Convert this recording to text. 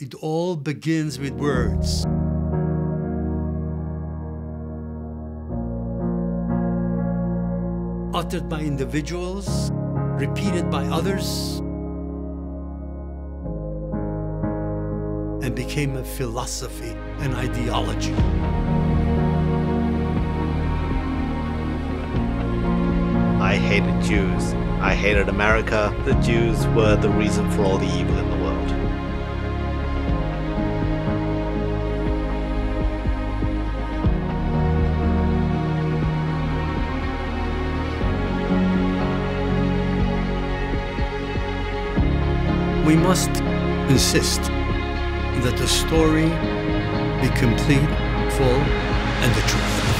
It all begins with words. Uttered by individuals, repeated by others, and became a philosophy, an ideology. I hated Jews. I hated America. The Jews were the reason for all the evil in the world. We must insist that the story be complete, full, and the truth.